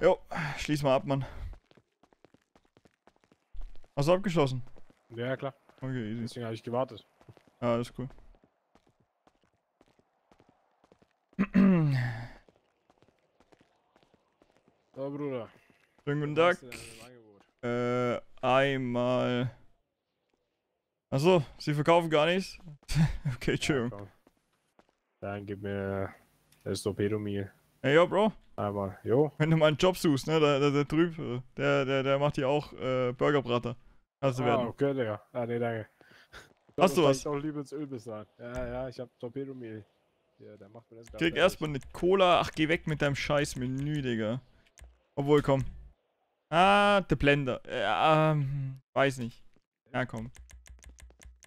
Jo, schließ mal ab, Mann. Hast du abgeschlossen? Ja, klar. Okay, easy. Deswegen habe ich gewartet. Ja, alles cool. So, Bruder. Schönen guten Tag. Einmal. Achso, sie verkaufen gar nichts. Okay, Entschuldigung. Ja, dann gib mir das Torpedo-Meal. Ey, yo, Bro. Einmal, jo. Wenn du mal einen Job suchst, ne, der drüben, der macht hier auch Burgerbrater. Kannst du werden. Okay, Digga. Ah, nee, danke. Hast du was? Ich auch lieber ins Öl bezahlen. Ja, ja, ich hab Torpedo-Meal. Ja, der macht mir das Krieg erstmal eine Cola. Ach, geh weg mit deinem scheiß Menü, Digga. Obwohl, komm. Ah, der Blender. Weiß nicht. Ja, komm.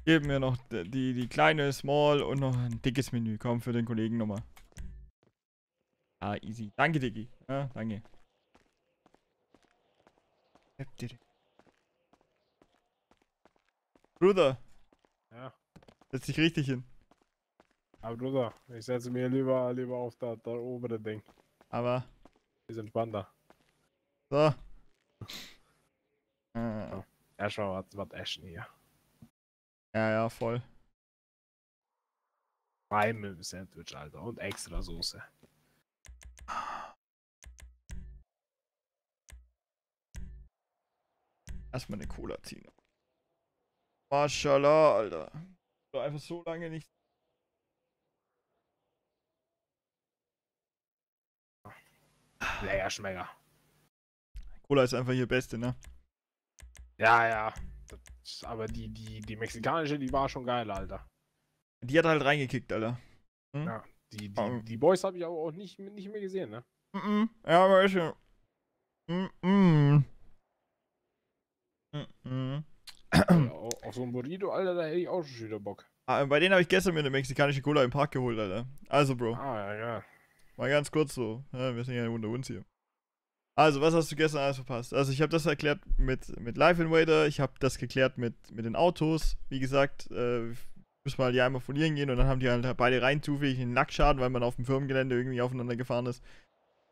Gib mir noch die kleine Small und noch ein dickes Menü. Komm, für den Kollegen nochmal. Ah, easy. Danke, Diggi. Ja, danke. Bruder. Ja. Setz dich richtig hin. Aber Bruder, ich setze mir lieber auf das obere Ding. Aber. Ist entspannter. So. Ja, schau, was essen hier. Ja, voll. Rein mit dem Sandwich, Alter. Und extra Soße. Erstmal eine Cola ziehen. Maschallah, Alter. So einfach so lange nicht. Lecker Schmecker. Cola ist einfach hier beste, ne? Ja. Aber die mexikanische, die war schon geil, Alter. Die hat halt reingekickt, Alter. Hm? Ja, die Boys habe ich aber auch nicht mehr gesehen, ne? Ja, aber ich schon. Auf so ein Burrito, Alter, da hätte ich auch schon wieder Bock. Ah, bei denen habe ich gestern mir eine mexikanische Cola im Park geholt, Alter. Also, Bro. Ah, ja. Mal ganz kurz so. Ja, wir sind ja unter uns hier. Also, was hast du gestern alles verpasst? Also, ich habe das erklärt mit Life Invader. Ich habe das geklärt mit den Autos. Wie gesagt, müssen wir halt hier einmal folieren gehen. Und dann haben die halt beide rein zufällig einen Lackschaden, weil man auf dem Firmengelände irgendwie aufeinander gefahren ist.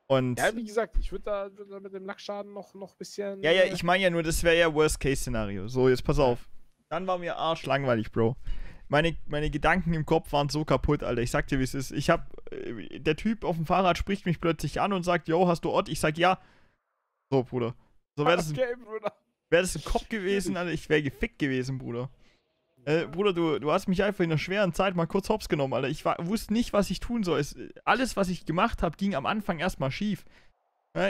Und ja, wie gesagt, ich würde da mit dem Lackschaden noch ein bisschen... Ja, ich meine ja nur, das wäre ja Worst-Case-Szenario. So, jetzt pass auf. Dann war mir arschlangweilig, Bro. Meine Gedanken im Kopf waren so kaputt, Alter. Ich sag dir, wie es ist. Der Typ auf dem Fahrrad spricht mich plötzlich an und sagt, yo, hast du Ott? Ich sag, ja. So, Bruder. So wäre das, okay, wär das ein Kopf gewesen, Alter. Ich wäre gefickt gewesen, Bruder. Bruder, du hast mich einfach in einer schweren Zeit mal kurz hops genommen, Alter. Ich wusste nicht, was ich tun soll. Alles, was ich gemacht habe, ging am Anfang erstmal schief.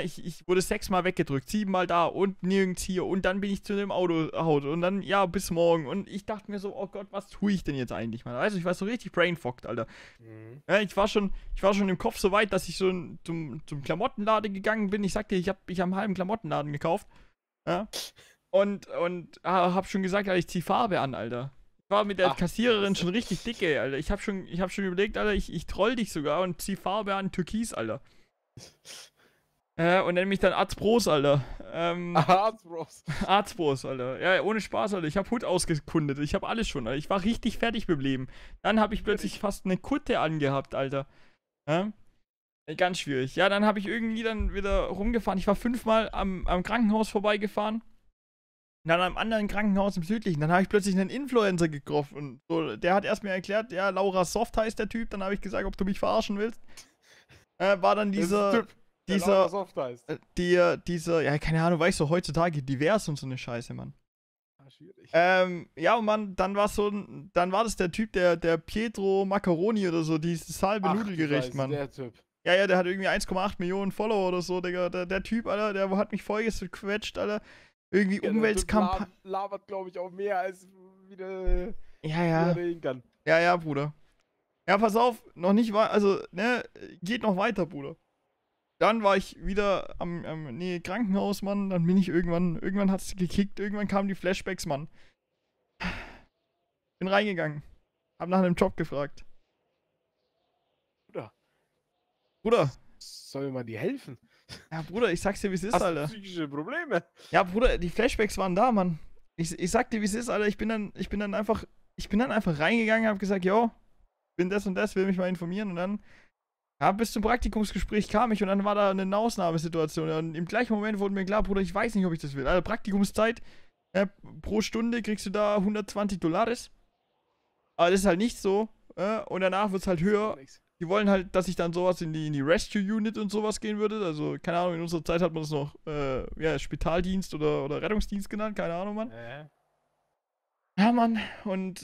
Ich wurde 6-mal weggedrückt, 7-mal da und nirgends hier und dann bin ich zu dem Autohaut und dann, ja, bis morgen. Und ich dachte mir so, oh Gott, was tue ich denn jetzt eigentlich, Mann? Weißt du, ich war so richtig brainfogged, Alter. Ja, ich war schon im Kopf so weit, dass ich so zum Klamottenladen gegangen bin. Ich sagte, ich hab einen halben Klamottenladen gekauft. Ja? Und hab schon gesagt, Alter, ich zieh Farbe an, Alter. Ich war mit der Kassiererin schon richtig dicke, Alter. Ich hab schon überlegt, Alter, ich troll dich sogar und zieh Farbe an, Türkis, Alter. Und nenn mich dann Arzbros, Alter. Arzbros. Arzbros, Alter. Ja, ohne Spaß, Alter. Ich hab Hut ausgekundet. Ich hab alles schon, Alter. Ich war richtig fertig mit Leben. Dann hab ich plötzlich fast eine Kutte angehabt, Alter. Ja? Ganz schwierig. Ja, dann hab ich irgendwie dann wieder rumgefahren. Ich war 5-mal am Krankenhaus vorbeigefahren. Dann am anderen Krankenhaus im Südlichen. Dann habe ich plötzlich einen Influencer getroffen. Und so, der hat erst mir erklärt, ja, Laura Soft heißt der Typ. Dann habe ich gesagt, ob du mich verarschen willst. War dann dieser, ja, keine Ahnung, weißt du, heutzutage divers und so eine Scheiße, Mann. Ah, schwierig. Ja, Mann, dann war das der Typ, der Pietro Macaroni oder so, dieses halbe Nudelgericht, Mann. Der Typ. Ja, der hat irgendwie 1,8 Millionen Follower oder so, Digga. Der Typ, Alter, der hat mich voll gequetscht, Alter. Irgendwie ja, Umweltkampagne. Labert, glaube ich, auch mehr als wieder. Ja. Reden kann. Ja, Bruder. Ja, pass auf, noch nicht weiter. Also, ne, geht noch weiter, Bruder. Dann war ich wieder am Krankenhaus, Mann. Dann bin ich irgendwann hat es gekickt. Irgendwann kamen die Flashbacks, Mann. Bin reingegangen. Hab nach einem Job gefragt. Bruder. Soll man dir helfen? Ja, Bruder, ich sag's dir, wie es ist, Alter. Hast du psychische Probleme? Ja, Bruder, die Flashbacks waren da, Mann. Ich sag dir, wie es ist, Alter. Ich bin dann einfach reingegangen, hab gesagt, yo, bin das und das, will mich mal informieren. Und dann Ja, bis zum Praktikumsgespräch kam ich und dann war da eine Ausnahmesituation. Und im gleichen Moment wurde mir klar, Bruder, ich weiß nicht, ob ich das will. Also Praktikumszeit, pro Stunde kriegst du da $120. Aber das ist halt nicht so. Und danach wird es halt höher. Die wollen halt, dass ich dann sowas in die Rescue Unit und sowas gehen würde. Also, keine Ahnung, in unserer Zeit hat man es noch ja, Spitaldienst oder Rettungsdienst genannt. Keine Ahnung, Mann. Ja, Mann. Und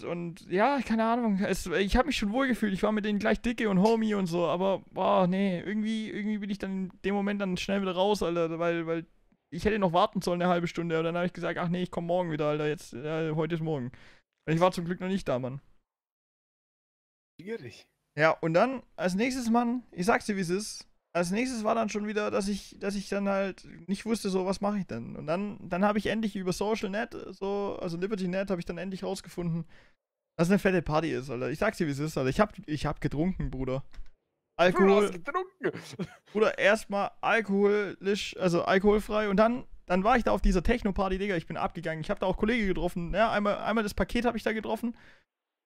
ja, keine Ahnung. Ich habe mich schon wohlgefühlt. Ich war mit denen gleich dicke und Homie und so. Aber, boah, nee. Irgendwie bin ich dann in dem Moment dann schnell wieder raus, Alter. Weil ich hätte noch warten sollen eine halbe Stunde. Und dann habe ich gesagt, ach nee, ich komme morgen wieder, Alter. Jetzt, ja, heute ist morgen. Und ich war zum Glück noch nicht da, Mann. Schwierig. Ja, und dann als nächstes, Mann, ich sag's dir, wie es ist, als nächstes war dann schon wieder, dass ich dann halt nicht wusste, so, was mache ich denn? Und dann habe ich endlich über Social Net, so, also Liberty Net, habe ich dann endlich rausgefunden, dass es eine fette Party ist, Alter. Ich sag's dir, wie es ist, Alter. Ich hab getrunken, Bruder. Alkohol. Du hast getrunken. Bruder, erstmal alkoholisch, also alkoholfrei. Und dann war ich da auf dieser Techno-Party, Digga. Ich bin abgegangen. Ich hab da auch Kollegen getroffen. Ja, einmal das Paket habe ich da getroffen.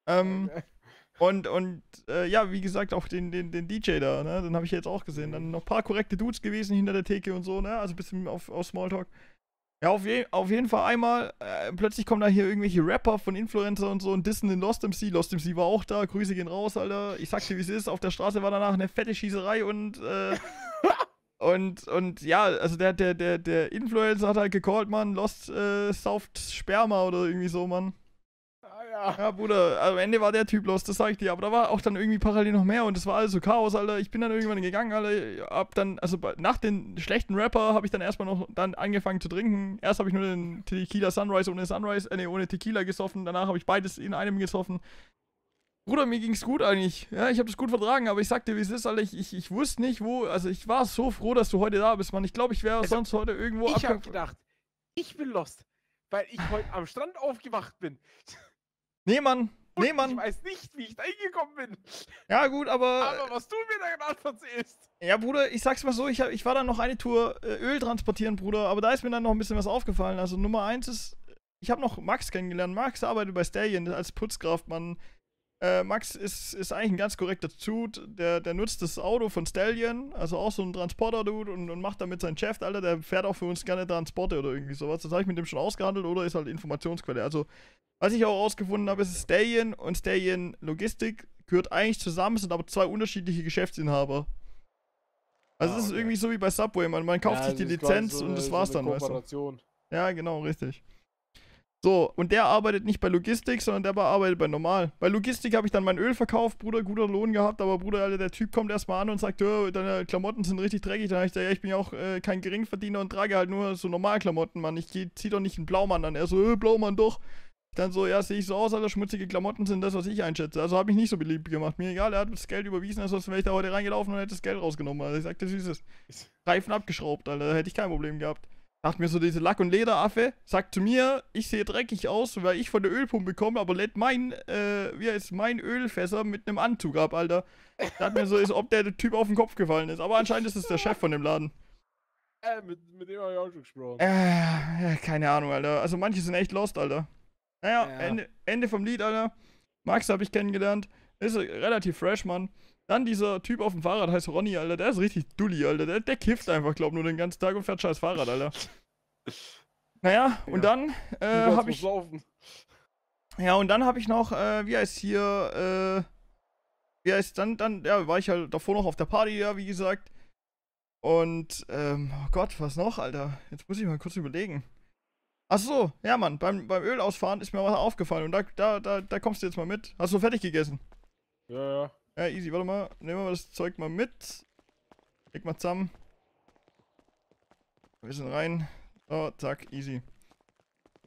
Okay. Und ja, wie gesagt, auch den DJ da, ne, den habe ich jetzt auch gesehen. Dann noch ein paar korrekte Dudes gewesen hinter der Theke und so, ne, also ein bisschen auf Smalltalk. Ja, auf jeden Fall einmal, plötzlich kommen da hier irgendwelche Rapper von Influencer und so und dissen den Lost MC. Lost MC war auch da, Grüße gehen raus, Alter. Ich sag dir, wie es ist, auf der Straße war danach eine fette Schießerei und ja, also der Influencer hat halt gecallt, Mann, Lost sauft Sperma oder irgendwie so, Mann. Ja, Bruder, am Ende war der Typ los, das sag ich dir, aber da war auch dann irgendwie parallel noch mehr und es war alles so Chaos, Alter. Ich bin dann irgendwann gegangen, Alter, hab dann, also nach den schlechten Rapper habe ich dann erstmal noch dann angefangen zu trinken. Erst habe ich nur den Tequila ohne Tequila gesoffen, danach habe ich beides in einem gesoffen. Bruder, mir ging's gut eigentlich, ja, ich habe das gut vertragen, aber ich sag dir, wie es ist, Alter, ich wusste nicht, wo, also ich war so froh, dass du heute da bist, Mann. Ich glaube, ich wäre also, sonst heute irgendwo abgekommen. Ich hab gedacht, ich bin lost, weil ich heute am Strand aufgewacht bin. Nee, Mann. Nee, Mann. Ich weiß nicht, wie ich da hingekommen bin. Ja, gut, aber... Aber was du mir da gerade erzählst. Ja, Bruder, ich sag's mal so, ich war dann noch eine Tour Öl transportieren, Bruder, aber da ist mir dann noch ein bisschen was aufgefallen. Also Nummer 1 ist, ich habe noch Max kennengelernt. Max arbeitet bei Stallion als Putzkraft, Mann. Max ist eigentlich ein ganz korrekter Dude, der nutzt das Auto von Stallion, also auch so ein Transporter-Dude und macht damit seinen Chef, Alter, der fährt auch für uns gerne Transporte oder irgendwie sowas. Das habe ich mit dem schon ausgehandelt oder ist halt Informationsquelle. Also, was ich auch rausgefunden habe, ist Stallion und Stallion Logistik gehört eigentlich zusammen, sind aber zwei unterschiedliche Geschäftsinhaber. Also es ist irgendwie so wie bei Subway, man kauft sich die Lizenz und das war's dann, weißt du. Ja, genau, richtig. So, und der arbeitet nicht bei Logistik, sondern der arbeitet bei normal. Bei Logistik habe ich dann mein Öl verkauft, Bruder, guter Lohn gehabt, aber Bruder, Alter, der Typ kommt erstmal an und sagt, deine Klamotten sind richtig dreckig. Dann habe ich gesagt, ja, ich bin ja auch kein Geringverdiener und trage halt nur so Normalklamotten, Mann. Ich zieh doch nicht einen Blaumann an. Er so, Blaumann doch. Dann so, ja, sehe ich so aus, Alter, schmutzige Klamotten sind das, was ich einschätze. Also habe ich nicht so beliebt gemacht. Mir egal, er hat das Geld überwiesen, sonst wäre ich da heute reingelaufen und hätte das Geld rausgenommen. Also ich sagte, süßes. Reifen abgeschraubt, Alter, da hätte ich kein Problem gehabt. Dachte mir so, diese Lack- und Lederaffe sagt zu mir, ich sehe dreckig aus, weil ich von der Ölpumpe komme, aber lädt mein Ölfässer mit einem Anzug ab, Alter. Dachte mir so, als ob der Typ auf den Kopf gefallen ist. Aber anscheinend ist es der Chef von dem Laden. Mit dem habe ich auch schon gesprochen. Keine Ahnung, Alter. Also manche sind echt lost, Alter. Naja, ja. Ende vom Lied, Alter. Max habe ich kennengelernt. Ist relativ fresh, Mann. Dann dieser Typ auf dem Fahrrad, heißt Ronny, Alter. Der ist richtig dulli, Alter. Der kifft einfach, glaub nur den ganzen Tag und fährt scheiß Fahrrad, Alter. Naja, ja. Und dann habe ich... Laufen. Ja, und dann habe ich noch, ja, war ich halt davor noch auf der Party, ja, wie gesagt. Und, oh Gott, was noch, Alter? Jetzt muss ich mal kurz überlegen. Achso, ja, Mann, beim Öl ausfahren ist mir was aufgefallen und da kommst du jetzt mal mit. Hast du fertig gegessen? Ja. Ja, easy, warte mal. Nehmen wir das Zeug mal mit. Leg mal zusammen. Ein bisschen rein. So, zack, easy.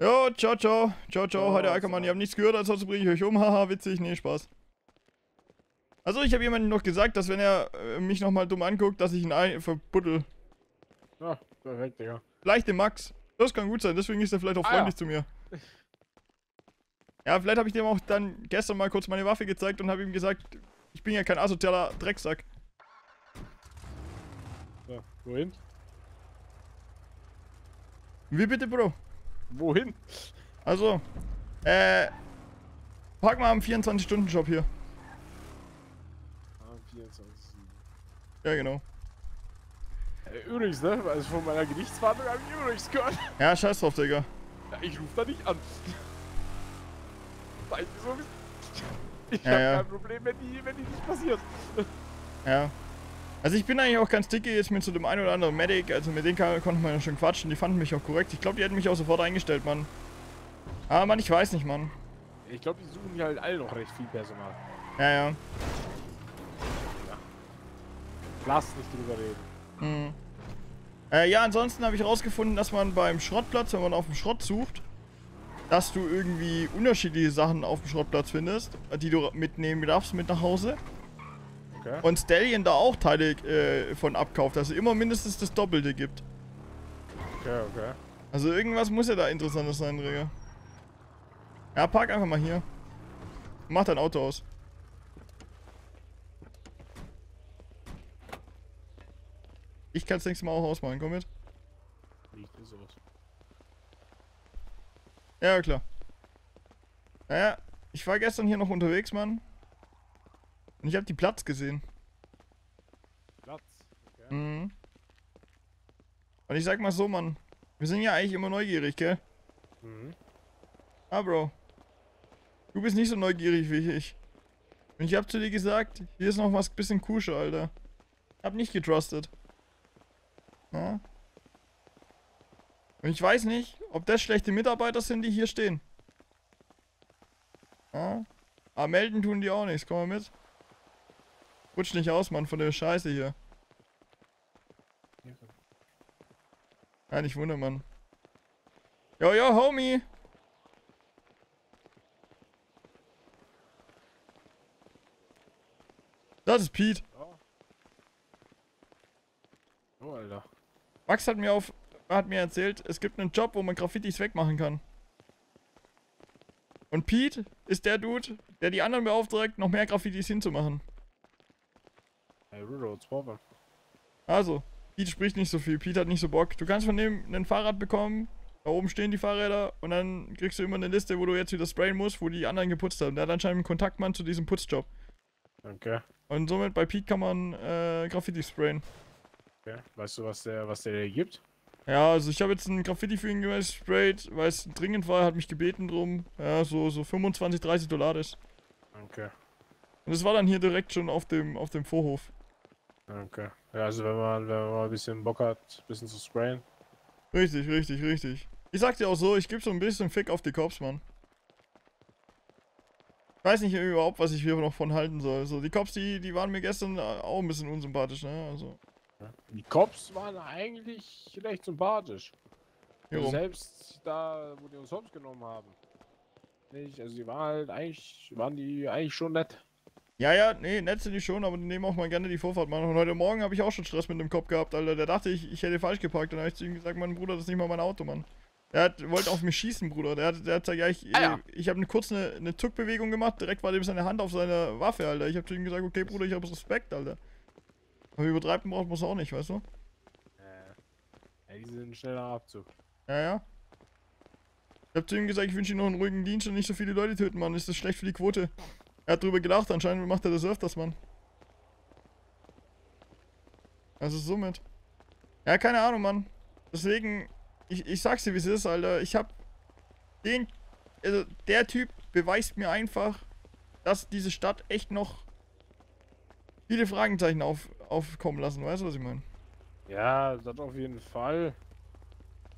Jo, ciao, ciao. Ciao, ciao, heute Ackermann. Ihr habt nichts gehört, ansonsten bringe ich euch um. Haha, witzig, nee, Spaß. Also, ich habe jemandem noch gesagt, dass wenn er mich nochmal dumm anguckt, dass ich ihn verbuddel. Ja, perfekt, Digga. Vielleicht den Max. Das kann gut sein, deswegen ist er vielleicht auch freundlich zu mir. Ja, vielleicht habe ich dem auch dann gestern mal kurz meine Waffe gezeigt und habe ihm gesagt, ich bin ja kein asozialer Drecksack. Ja, wohin? Wie bitte, Bro? Wohin? Also, park mal am 24-Stunden-Job hier. Am 24. Ja, genau. Übrigens, ne? Also von meiner Gerichtsverhandlung habe ich übrigens gehört. Ja, scheiß drauf, Digga. Ja, ich rufe da nicht an. Ich habe kein Problem, wenn die nicht passiert. Ja. Also ich bin eigentlich auch ganz dicke jetzt mit so dem einen oder anderen Medic, also mit denen konnte man ja schon quatschen, die fanden mich auch korrekt. Ich glaube, die hätten mich auch sofort eingestellt, Mann. Ah, Mann, ich weiß nicht, Mann. Ich glaube, die suchen hier halt alle noch recht viel Personal. Ja. Lass nicht drüber reden. Mhm. Ja, ansonsten habe ich rausgefunden, dass man beim Schrottplatz, wenn man auf dem Schrott sucht, dass du irgendwie unterschiedliche Sachen auf dem Schrottplatz findest, die du mitnehmen darfst mit nach Hause. Okay. Und Stallion da auch Teile von abkauft, dass es immer mindestens das Doppelte gibt. Okay. Also irgendwas muss ja da Interessantes sein, Digga. Ja, park einfach mal hier. Mach dein Auto aus. Ich kann das nächste Mal auch ausmachen, komm mit. Ja, klar. Naja, ich war gestern hier noch unterwegs, Mann. Und ich habe die Platz gesehen. Platz? Okay. Mhm. Und ich sag mal so, Mann. Wir sind ja eigentlich immer neugierig, gell? Mhm. Ah, Bro. Du bist nicht so neugierig wie ich. Und ich hab zu dir gesagt, hier ist noch was bisschen kuscher, Alter. Ich hab nicht getrustet. Ja. Und ich weiß nicht, ob das schlechte Mitarbeiter sind, die hier stehen. Ja. Aber melden tun die auch nichts, komm mal mit. Rutsch nicht aus, Mann, von der Scheiße hier. Ja, nicht wundern, Mann. Yo, Homie! Das ist Pete. Oh, Alter. Max hat mir erzählt, es gibt einen Job, wo man Graffitis wegmachen kann. Und Pete ist der Dude, der die anderen beauftragt, noch mehr Graffitis hinzumachen. Hey, Roadroods, Papa. Also, Pete spricht nicht so viel, Pete hat nicht so Bock. Du kannst von dem ein Fahrrad bekommen, da oben stehen die Fahrräder und dann kriegst du immer eine Liste, wo du jetzt wieder sprayen musst, wo die anderen geputzt haben. Der hat anscheinend einen Kontaktmann zu diesem Putzjob. Okay. Und somit bei Pete kann man Graffiti sprayen. Okay. Weißt du, was der gibt? Ja, also ich habe jetzt einen Graffiti für ihn gesprayt, weil es dringend war, hat mich gebeten drum. Ja, so 25, 30 Dollar ist. Okay. Und das war dann hier direkt schon auf dem Vorhof. Okay. Ja, also wenn man ein bisschen Bock hat, ein bisschen zu sprayen. Richtig. Ich sag dir auch so, ich gebe so ein bisschen Fick auf die Cops, Mann. Ich weiß nicht überhaupt, was ich hier noch von halten soll. So, die Cops, die waren mir gestern auch ein bisschen unsympathisch, ne? Also. Die Cops waren eigentlich recht sympathisch. Also selbst da, wo die uns Hops genommen haben. Nicht? Also die waren halt eigentlich, schon nett. Ja, nee, nett sind die schon, aber die nehmen auch mal gerne die Vorfahrt, Mann. Und heute Morgen habe ich auch schon Stress mit dem Cop gehabt, Alter. Der dachte, ich hätte falsch geparkt. Dann habe ich zu ihm gesagt, mein Bruder, das ist nicht mal mein Auto, Mann. Wollte auf mich schießen, Bruder. Der hat gesagt, ja, ich habe kurz eine Zuckbewegung gemacht. Direkt war dem seine Hand auf seiner Waffe, Alter. Ich habe zu ihm gesagt, okay, Bruder, ich habe Respekt, Alter. Aber übertreiben braucht man es auch nicht, weißt du? Ja, die sind ein schneller Abzug. Ja. Ich hab zu ihm gesagt, ich wünsche ihm noch einen ruhigen Dienst und nicht so viele Leute töten, Mann. Ist das schlecht für die Quote? Er hat drüber gelacht, anscheinend macht er das öfters, Mann. Also somit. Ja, keine Ahnung, Mann. Deswegen, ich sag's dir, wie es ist, Alter. Ich hab der Typ beweist mir einfach, dass diese Stadt echt noch viele Fragezeichen aufkommen lassen, weißt du, was ich meine? Ja, das auf jeden Fall.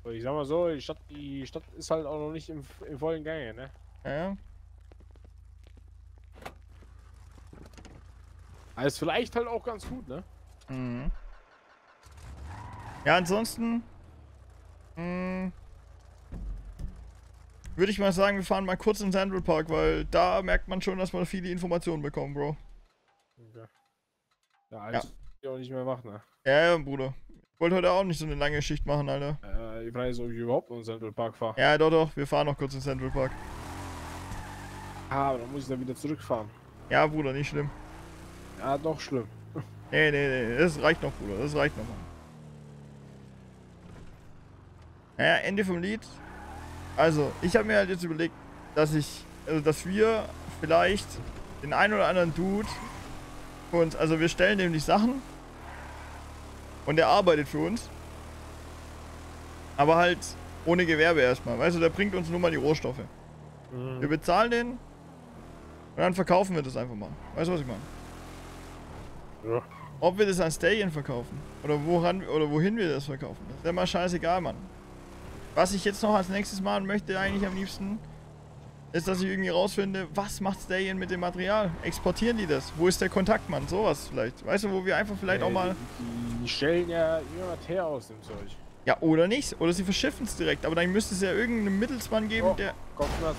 Und ich sag mal so, die Stadt ist halt auch noch nicht im vollen Gange, ne? Ja. Aber ist vielleicht halt auch ganz gut, ne? Mhm. Ja, ansonsten würde ich mal sagen, wir fahren mal kurz in Central Park, weil da merkt man schon, dass man viele Informationen bekommen, Bro. Okay. Ja, alles ja. Auch nicht mehr machen, ne? Ja, Bruder. Ich wollte heute auch nicht so eine lange Schicht machen, Alter. Ich weiß nicht, ob ich überhaupt in Central Park fahre. Ja, doch. Wir fahren noch kurz in Central Park. Ah, aber dann muss ich dann wieder zurückfahren. Ja, Bruder, nicht schlimm. Ja, doch schlimm. Nee. Das reicht noch, Bruder. Das reicht noch, Mann. Ja, Ende vom Lied. Also, ich habe mir halt jetzt überlegt, dass wir vielleicht den einen oder anderen Dude. Wir stellen nämlich Sachen Und der arbeitet für uns. Aber halt ohne Gewerbe erstmal. Weißt du, der bringt uns nur mal die Rohstoffe. Mhm. Wir bezahlen den. Und dann verkaufen wir das einfach mal. Weißt du, was ich meine? Ja. Ob wir das an Stallion verkaufen. Oder wohin wir das verkaufen. Das ist ja mal scheißegal, Mann. Was ich jetzt noch als nächstes machen möchte, eigentlich am liebsten, ist, dass ich irgendwie rausfinde, was macht Stallion mit dem Material? Exportieren die das? Wo ist der Kontakt, Mann? Sowas vielleicht. Weißt du, wo wir einfach vielleicht auch mal... Die stellen ja irgendwas her aus dem Zeug. Ja, oder nicht. Oder sie verschiffen es direkt. Aber dann müsste es ja irgendeinen Mittelsmann geben, der... Kommt was.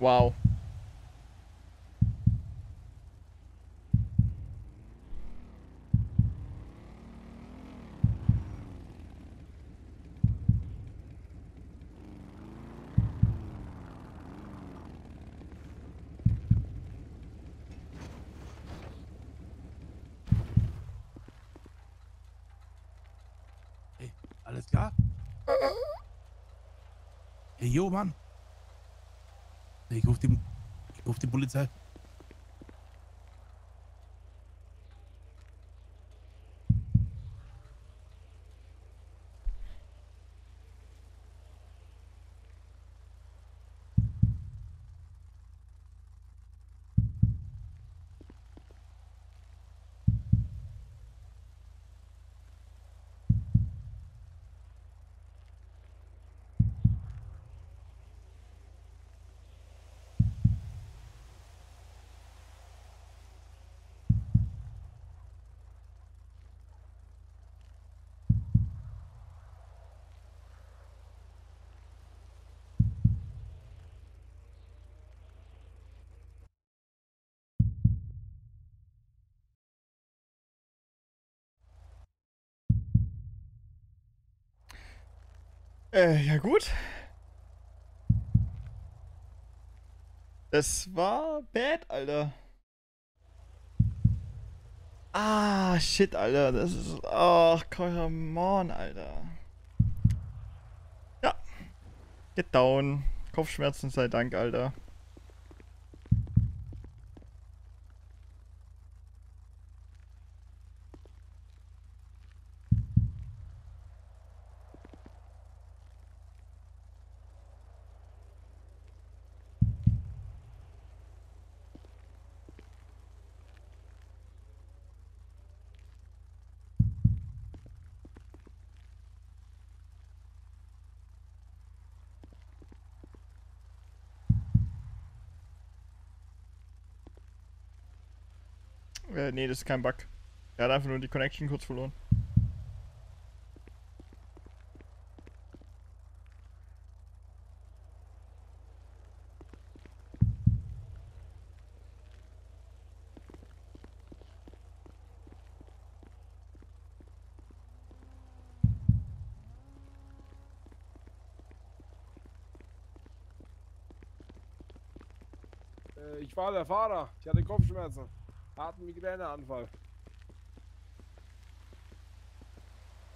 Wow. Hey, alles klar? Hey, yo, Mann. Ich ruf die Polizei. Ja gut. Das war bad, Alter. Ah, shit, Alter. Das ist... Ach, come on, Alter. Ja. Get down. Kopfschmerzen sei Dank, Alter. Nee, das ist kein Bug. Er hat einfach nur die Connection kurz verloren. Ich war der Fahrer. Ich hatte Kopfschmerzen. Harten Migräneanfall.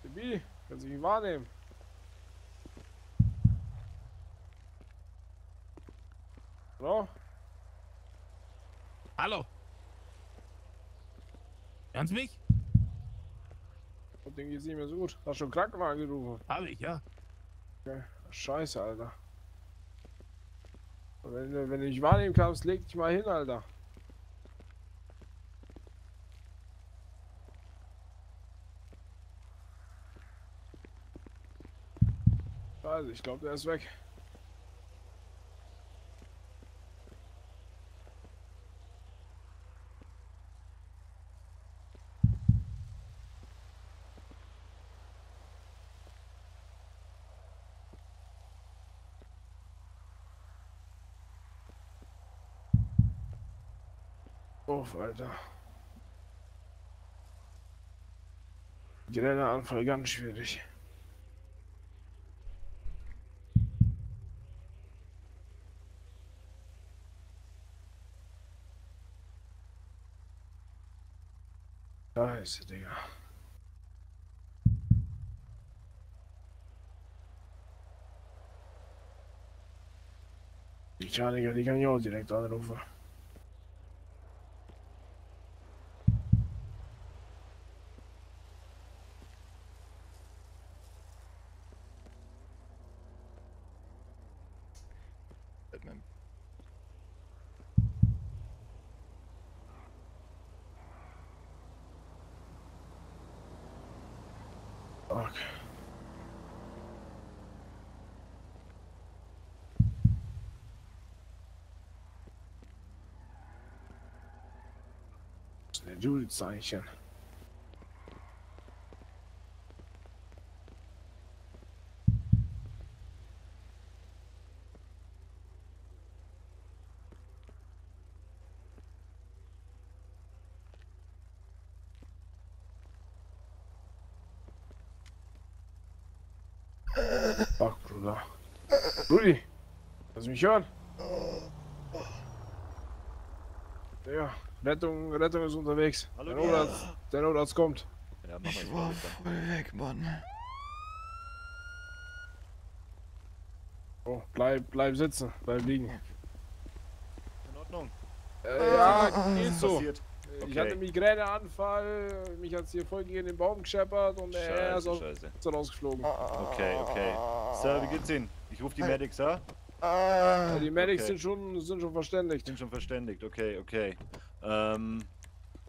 Baby, kannst du mich wahrnehmen? Hallo? Hallo? Hörst du mich? Und dem geht's nicht mehr so gut. Hast schon Krankenwagen gerufen? Hab ich, ja. Okay. Scheiße, Alter. Wenn du mich wahrnehmen kannst, leg dich mal hin, Alter. Also ich glaube, der ist weg. Oh, Alter. Grenanfall, ganz schwierig. Scheiße, Digga. Mechaniker, die kann ich auch direkt anrufen. Judezeichen. Fuck, Bruder. Rudi, lass mich hören. Ja. Rettung ist unterwegs. Hallo, der Notarzt kommt. Ja, mach ich mal voll weg, Mann. Oh, bleib sitzen, bleib liegen. In Ordnung. Ja, geht so. Passiert. Okay. Ich hatte einen Migräneanfall, mich hat es hier voll gegen den Baum gescheppert und er ist rausgeflogen. Okay. Sir, wie geht's Ihnen? Ich rufe die Medics, ja? Ja, die Medics sind schon verständigt. Okay. Sind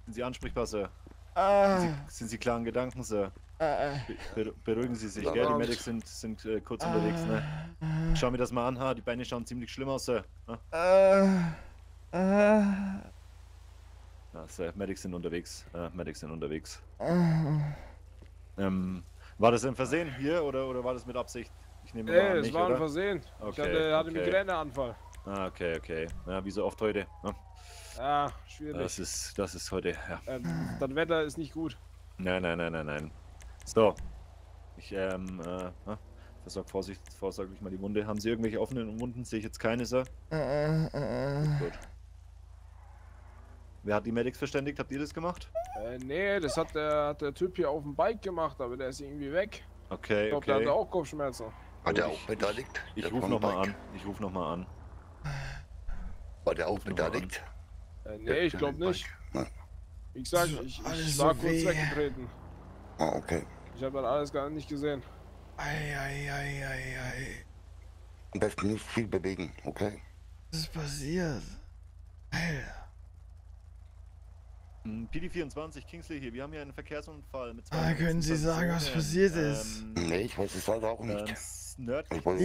Sie ansprechbar, Sir? Sind Sie klaren Gedanken, Sir? Beruhigen Sie sich, gell? Die Medics sind kurz unterwegs, ne? Schau mir das mal an, ha? Die Beine schauen ziemlich schlimm aus, Sir. Ja, Sir, Medics sind unterwegs. War das ein Versehen hier oder war das mit Absicht? Ich nehme mal an, es war ein Versehen. Okay, ich hatte einen Migräneanfall. Okay. Ja, wie so oft heute, ne? Ah, schwierig. Das ist heute, ja. Das Wetter ist nicht gut. Nein. So. Ich, versorge vorsorglich mal die Wunde. Haben Sie irgendwelche offenen Wunden? Sehe ich jetzt keine, Sir? Gut. Wer hat die Medics verständigt? Habt ihr das gemacht? Nee, das hat der Typ hier auf dem Bike gemacht, aber der ist irgendwie weg. Okay, ich glaub, der hatte auch Kopfschmerzen. War der auch beteiligt? Ich rufe nochmal an. War der auch beteiligt? Nee, ich glaube nicht. Wie gesagt, ich war kurz weggetreten. Ah, okay. Ich habe dann alles gar nicht gesehen. Ei. Am besten nicht viel bewegen, okay? Was ist passiert? Alter. PD24, Kingsley hier, wir haben hier einen Verkehrsunfall mit zwei... können Sie sagen, was passiert ist? Nee, ich weiß es leider auch nicht. Ich weiß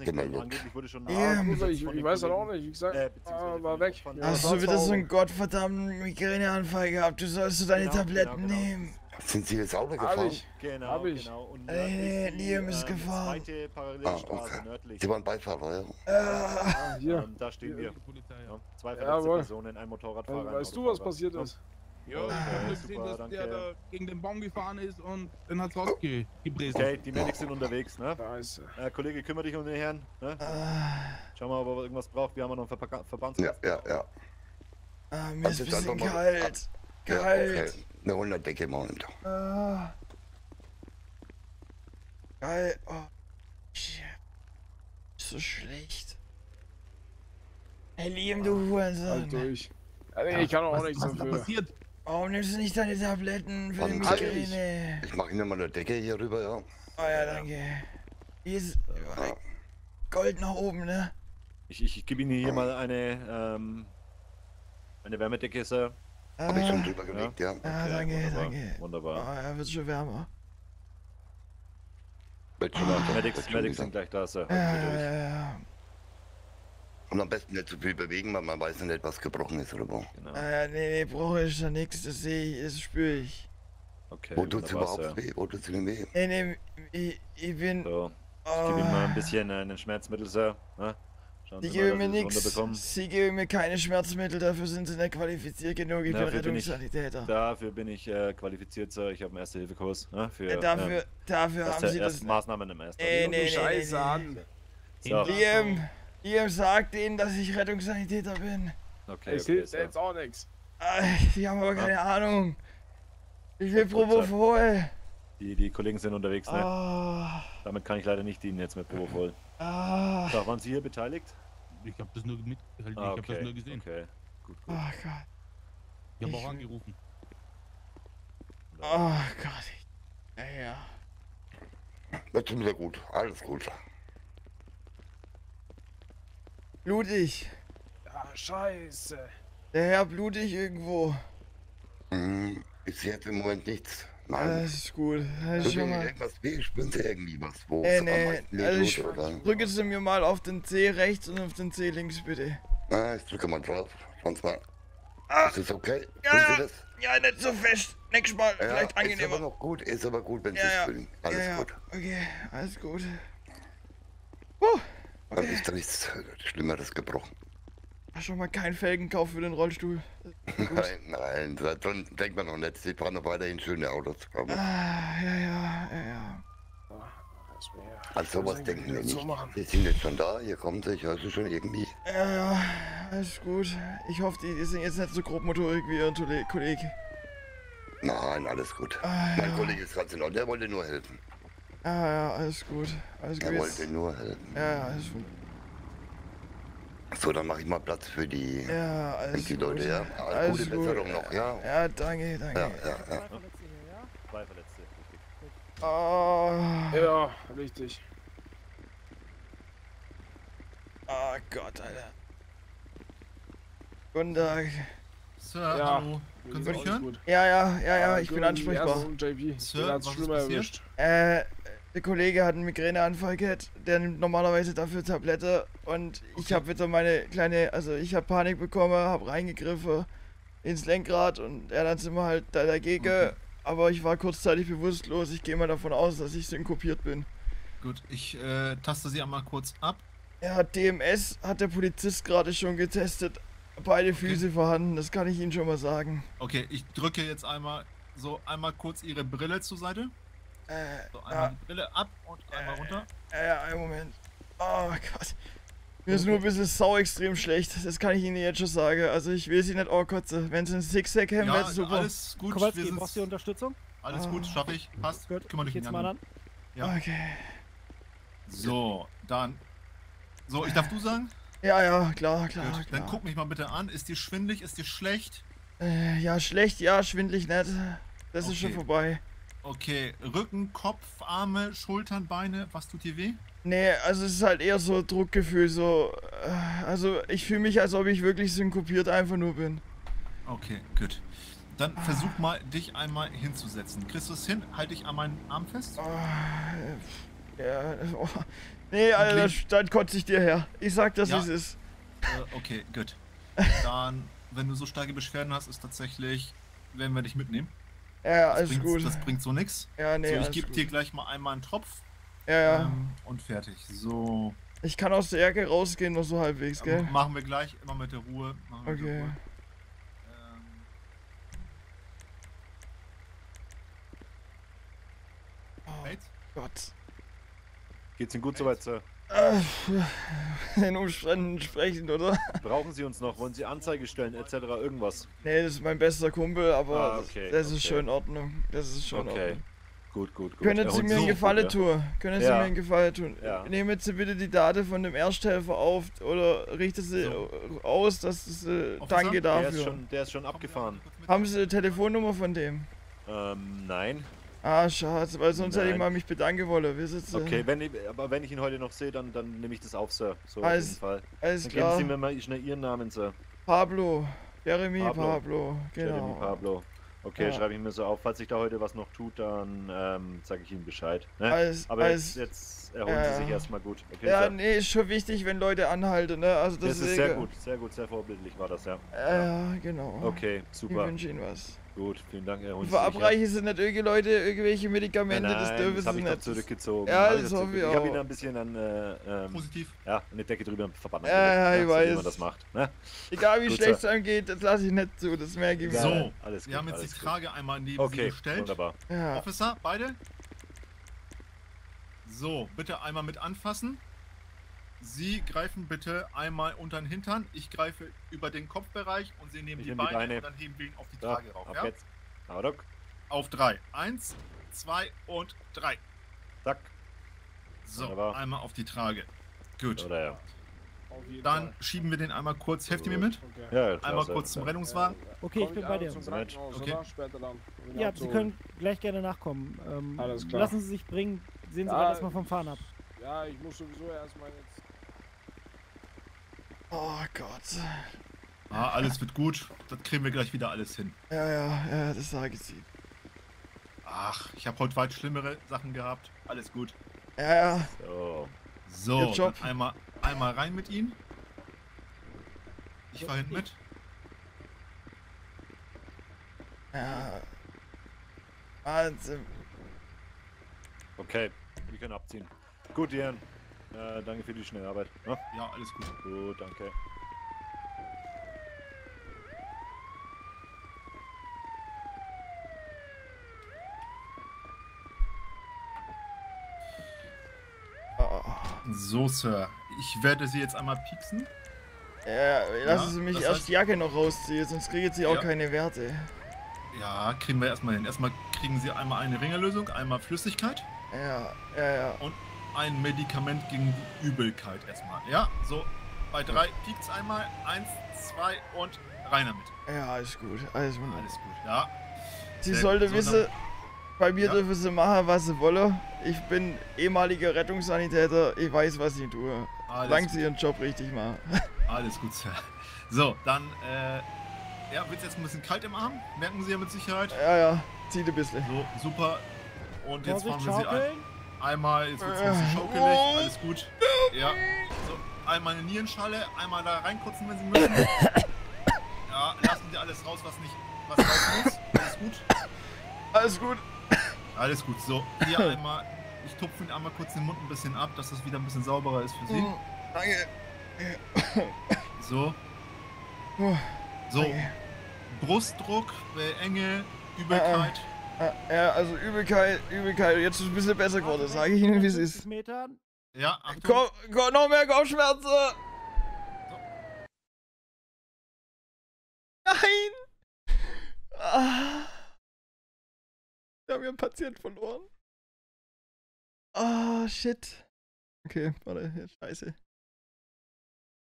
nicht, angeblich wurde schon... Ich weiß es auch nicht, wie gesagt, war weg. Hast du wieder so einen gottverdammten Migräneanfall gehabt, du sollst du deine Tabletten nehmen. Sind Sie ins Auto gefahren? Hab ich. Liam ist gefahren. Ah, okay. Sie waren Beifahrer, ja? Ja. Da stehen wir. Zwei verletzte Personen, ein Motorradfahrer. Weißt du, was passiert ist? Ja, ich habe gesehen, dass der da gegen den Baum gefahren ist und dann hat's rausgebrezen. Okay, die Medics sind unterwegs, ne? Scheiße. Kollege, kümmere dich um den Herrn, ne? Schau mal, ob er irgendwas braucht. Wir haben noch einen Verband. Ja. Mir ist ein bisschen kalt. Eine Hunderdecke mal runter. Geil. Oh. Shit. So schlecht. Hey, Liam, du Hurensohn. Halt durch. Also, ich kann auch nichts dafür. Was passiert? Warum nimmst du nicht deine Tabletten für die Migräne? Ich mach Ihnen mal eine Decke hier rüber, ja. Oh ja, danke. Hier ist Gold nach oben, ne? Ich gebe Ihnen hier mal eine Wärmedecke, Sir. Hab ich schon drüber gelegt, ja. Ah, okay, danke. Wunderbar. Ah, wird schon wärmer. Medics sind gleich da, Sir. Ja. Und am besten nicht zu viel bewegen, weil man weiß nicht, was gebrochen ist oder wo. Genau. Nee, brauche ich da nichts, das sehe ich, das spüre ich. Okay. Wo tut's überhaupt weh? Wo tut's denn weh? Ich bin... So. Ich gebe ihm mal ein bisschen ein Schmerzmittel, Sir. Na? Sie geben mir nichts. Sie geben mir keine Schmerzmittel, dafür sind sie nicht qualifiziert genug. Ich bin Rettungssanitäter. Dafür bin ich qualifiziert, Sir. Ich habe einen Erste-Hilfe-Kurs. Dafür haben Sie das. Maßnahmen im Ersten. Scheiße an. Liam sagt Ihnen, dass ich Rettungssanitäter bin. Okay, es hilft jetzt auch nichts. Die haben aber keine Ahnung. Ich will Propofol. Die Kollegen sind unterwegs, ne? Damit kann ich leider nicht dienen jetzt mit Propofol. Waren Sie hier beteiligt? Ich hab das nur mitgehalten, ah, okay. Ich hab das nur gesehen. Okay, gut, gut. Oh Gott. Ich hab auch angerufen. Oh Gott. Naja. Das tut mir gut, alles gut. Blutig. Ja, scheiße. Der Herr blutig irgendwo. Ich sehe jetzt im Moment nichts. Nein. Das ist gut. Das ist drücke Sie mir mal auf den C rechts und auf den C links, bitte. Ah, ich drücke mal drauf. Sonst mal. Ah. Ist das okay? Ja, das? Ja, nicht so fest. Nächstes Mal ja, vielleicht angenehmer. Ist aber noch gut, ist aber gut, wenn Sie es fühlen. Alles gut. Okay, alles gut. Okay. Dann ist da nichts Schlimmeres gebrochen. Schon mal kein Felgenkauf für den Rollstuhl. Nein, nein, da denkt man noch nicht. Sie fahren noch weiterhin schöne Autos. Ah, ja. Also was denken wir nicht. Wir sind jetzt schon da, hier kommen sie, ich höre sie schon irgendwie. Ja, alles gut. Ich hoffe, die sind jetzt nicht so grobmotorig wie Ihr Kollege. Nein, alles gut. Mein Kollege ist ganz in Ordnung, der wollte nur helfen. Ja, alles gut. Der wollte nur helfen. Ja, alles gut. So, dann mache ich mal Platz für die, die Leute, ja? Alles gute Besserung noch, ja? Ja, danke, danke. Ja. Zwei Verletzte, richtig. Oh. Ja, richtig. Oh Gott, Alter. Guten Tag. Sir, hallo. Können Sie mich hören? Ja, ich bin ansprechbar. Sir, was ist passiert? Der Kollege hat einen Migräneanfall gehabt, der nimmt normalerweise dafür Tablette und ich habe wieder meine kleine, also ich habe Panik bekommen, habe reingegriffen ins Lenkrad und ja, dann sind wir halt da dagegen, aber ich war kurzzeitig bewusstlos, ich gehe mal davon aus, dass ich synkopiert bin. Gut, ich taste Sie einmal kurz ab. Ja, DMS hat der Polizist gerade schon getestet, beide Füße vorhanden, das kann ich Ihnen schon mal sagen. Okay, ich drücke jetzt einmal kurz Ihre Brille zur Seite. So, einmal die Brille ab und einmal runter. Ja, einen Moment. Oh Gott. Mir ist nur ein bisschen sau extrem schlecht. Das kann ich Ihnen jetzt schon sagen. Also ich will Sie nicht kotzen. Wenn Sie einen Sixpack haben, wäre es super. Alles gut. Kowalski, brauchst du Unterstützung? Alles gut, schaffe ich. Passt. Gut, kümmere dich jetzt mal an. Ja. Okay. So, dann. So, ich darf du sagen? Ja, klar. Gut, dann guck mich mal bitte an. Ist dir schwindlig? Ist dir schlecht? Ja, schlecht, ja, schwindlig nicht. Das ist schon vorbei. Okay, Rücken, Kopf, Arme, Schultern, Beine, was tut dir weh? Nee, also es ist halt eher so Druckgefühl, so... Also ich fühle mich, als ob ich wirklich synkopiert einfach nur bin. Okay, gut. Dann versuch mal, dich einmal hinzusetzen. Kriegst du es hin? Halte ich an meinen Arm fest? Nee, Alter, dann kotze ich dir her. Ich sag das, wie es ist. Okay, gut. Dann, wenn du so starke Beschwerden hast, ist tatsächlich... werden wir dich mitnehmen. Ja, alles gut. Das bringt so nichts. Ja, nee, so, ich gebe dir gleich mal einmal einen Tropf. Ja. Und fertig. So. Ich kann aus der Ecke rausgehen, nur so halbwegs, gell? Machen wir gleich, immer mit der Ruhe. Machen wir mit der Ruhe. Oh Gott. Geht's Ihnen gut soweit, Sir? Den Umständen entsprechend, oder? Brauchen Sie uns noch? Wollen Sie Anzeige stellen, etc. irgendwas? Nee, das ist mein bester Kumpel, aber das ist schon in Ordnung. Das ist schon in Ordnung. Gut. Können Sie mir einen Gefallen tun? Ja. Nehmen Sie bitte die Daten von dem Ersthelfer auf oder richten Sie aus, dass es Danke dafür. Der ist schon abgefahren. Haben Sie eine Telefonnummer von dem? Nein. Ah, schade, weil sonst hätte ich mal mich bedanken wollen. Okay, aber wenn ich ihn heute noch sehe, dann nehme ich das auf, Sir. So, auf jeden Fall. Alles klar. Dann geben Sie mir mal schnell Ihren Namen, Sir. Pablo. Jeremy Pablo. Genau. Jeremy Pablo. Okay, schreibe ich mir so auf. Falls sich da heute was noch tut, dann sage ich Ihnen Bescheid. Ne? Jetzt erholen Sie sich erstmal gut. Okay, ja, Sir. Nee, ist schon wichtig, wenn Leute anhalten. Ne? Also das ist sehr gut, sehr vorbildlich war das, ja, genau. Okay, super. Ich wünsche Ihnen was. Gut, vielen Dank, Herr Hund. Verabreichen Sie nicht irgendwelche Medikamente, nein, das dürfen Sie nicht. Ich habe zurückgezogen. Ja, das hoffe ich auch. Ich habe ihn ein bisschen an positiv. Ja, eine Decke drüber verbannt. Ja, ich weiß. Wie man das macht. Ne? Egal wie schlecht es einem geht, das lasse ich nicht zu, das merke ich mir. So, alles wir haben jetzt die Frage einmal neben Sie gestellt. Wunderbar. Ja. Officer, beide? So, bitte einmal mit anfassen. Sie greifen bitte einmal unter den Hintern, ich greife über den Kopfbereich und Sie nehmen die Beine und dann heben wir ihn auf die Trage rauf. Auf jetzt. Auf 3. 1, 2 und 3. Zack. So, einmal auf die Trage. Gut. Dann schieben wir den einmal kurz. Helft ihr mir mit? Ja, einmal kurz zum Rettungswagen. Okay, ich bin bei dir. Okay. Ja, Sie können gleich gerne nachkommen. Alles klar. Lassen Sie sich bringen. Sehen Sie erstmal vom Fahren ab. Ja, ich muss sowieso erstmal jetzt. Oh Gott. Ah, alles wird gut. Das kriegen wir gleich wieder alles hin. Ja, das sage ich Sie. Ach, ich habe heute weit schlimmere Sachen gehabt. Alles gut. Ja. So, dann einmal rein mit ihm. Ich fahr hinten mit. Ja. Wahnsinn. Okay, wir können abziehen. Gut, Jan. Danke für die schnelle Arbeit. Ne? Ja, alles gut. Gut, danke. So, Sir. Ich werde Sie jetzt einmal pieksen. Lassen Sie mich erst die Jacke noch rausziehen, sonst kriegen Sie auch keine Werte. Ja, kriegen wir erstmal hin. Erstmal kriegen Sie einmal eine Ringerlösung, einmal Flüssigkeit. Ja. Und ein Medikament gegen die Übelkeit erstmal. Ja, so. Bei 3 piekt's einmal. 1, 2 und rein damit. Ja, alles gut. Alles wunderbar. Alles gut, ja. Sie sollte wissen... Bei mir dürfen sie machen, was sie wollen. Ich bin ehemaliger Rettungssanitäter. Ich weiß, was ich tue. Solange sie ihren Job richtig machen. Alles gut, Sir. So, dann, wird es jetzt ein bisschen kalt im Arm? Merken Sie ja mit Sicherheit. Ja, zieht ein bisschen. So, super. Und jetzt fahren wir sie einmal, jetzt wird es ein bisschen schaukelig. Alles gut. Ja. So, einmal eine Nierenschalle, einmal da reinkotzen, wenn Sie müssen. Ja, lassen Sie alles raus, was raus muss. Alles gut. Alles gut. Alles gut, so. Hier einmal, ich tupfe ihn einmal kurz den Mund ein bisschen ab, dass das wieder ein bisschen sauberer ist für Sie. Danke. So. So. Danke. Brustdruck, Enge, Übelkeit. Ja, also Übelkeit. Jetzt ist es ein bisschen besser geworden, sage ich Ihnen, wie es ist. Metern. Ja, Achtung. Komm, noch mehr Kopfschmerzen. So. Nein. Da haben wir einen Patienten verloren. Ah, shit. Okay, warte, jetzt scheiße.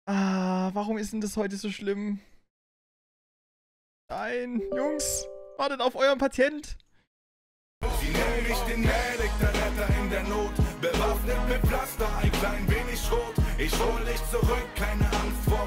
Ah, warum ist denn das heute so schlimm? Nein, Jungs, wartet auf euren Patient. Sie nennen mich den Elektroretter in der Not. Bewaffnet mit Pflaster, ein klein wenig Schrot. Ich hol dich zurück, keine Angst vor.